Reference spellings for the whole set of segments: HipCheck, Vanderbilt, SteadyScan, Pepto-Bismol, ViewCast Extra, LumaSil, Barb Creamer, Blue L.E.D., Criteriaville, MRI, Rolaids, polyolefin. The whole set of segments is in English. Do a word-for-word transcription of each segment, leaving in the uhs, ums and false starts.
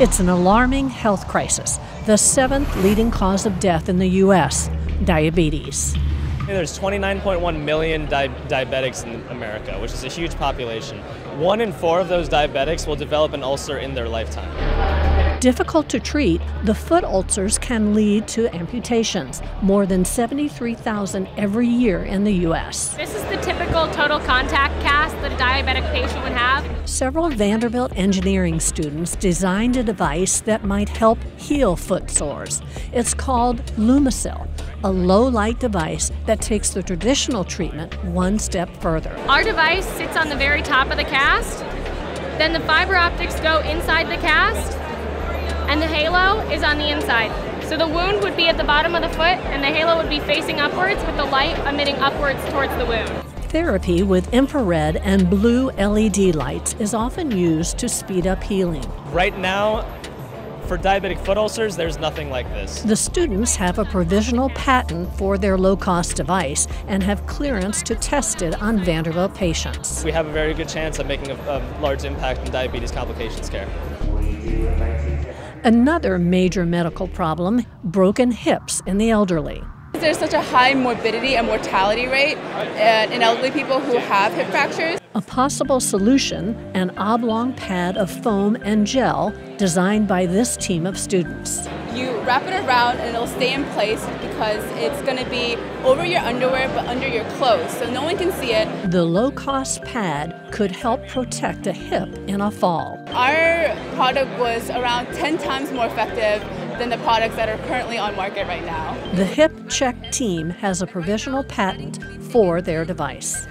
It's an alarming health crisis, the seventh leading cause of death in the U S, diabetes. There's twenty-nine point one million di diabetics in America, which is a huge population. One in four of those diabetics will develop an ulcer in their lifetime. Difficult to treat, the foot ulcers can lead to amputations, more than seventy-three thousand every year in the U S. This is the typical total contact cast that a diabetic patient would have. Several Vanderbilt engineering students designed a device that might help heal foot sores. It's called LumaSil, a low-light device that takes the traditional treatment one step further. Our device sits on the very top of the cast, then the fiber optics go inside the cast, and the halo is on the inside. So the wound would be at the bottom of the foot and the halo would be facing upwards with the light emitting upwards towards the wound. Therapy with infrared and blue L E D lights is often used to speed up healing. Right now, for diabetic foot ulcers, there's nothing like this. The students have a provisional patent for their low-cost device and have clearance to test it on Vanderbilt patients. We have a very good chance of making a, a large impact in diabetes complications care. Another major medical problem, broken hips in the elderly. There's such a high morbidity and mortality rate in elderly people who have hip fractures. A possible solution, an oblong pad of foam and gel designed by this team of students. You wrap it around and it'll stay in place because it's going to be over your underwear but under your clothes, so no one can see it. The low-cost pad could help protect a hip in a fall. Our product was around ten times more effective than the products that are currently on market right now. The HipCheck team has a provisional patent for their device.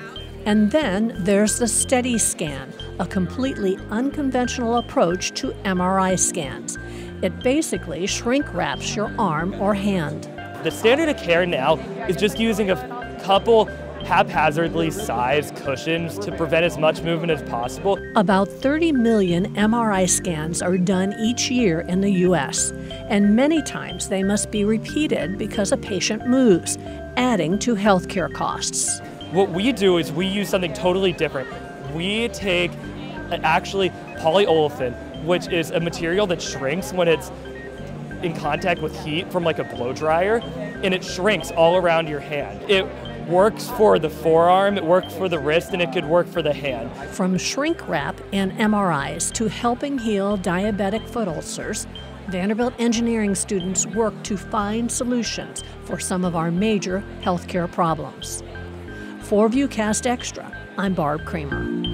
And then there's the SteadyScan, a completely unconventional approach to M R I scans. It basically shrink wraps your arm or hand. The standard of care now is just using a couple haphazardly sized cushions to prevent as much movement as possible. About thirty million M R I scans are done each year in the U S, and many times they must be repeated because a patient moves, adding to healthcare costs. What we do is we use something totally different. We take actually polyolefin, which is a material that shrinks when it's in contact with heat from like a blow dryer, and it shrinks all around your hand. It works for the forearm, it works for the wrist, and it could work for the hand. From shrink wrap and M R Is to helping heal diabetic foot ulcers, Vanderbilt engineering students work to find solutions for some of our major healthcare problems. For ViewCast Extra, I'm Barb Creamer.